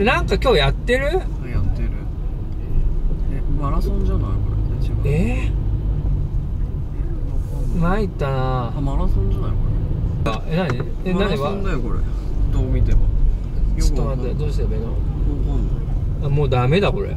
れなんか今日やってる？やってる。え、マラソンじゃないこれ？違う。参ったな。あ、マラソンじゃないこれ。え、何？マラソンだよこれ。どう見ても。ちょっと待って、どうしてベノ？もうダメだこれ。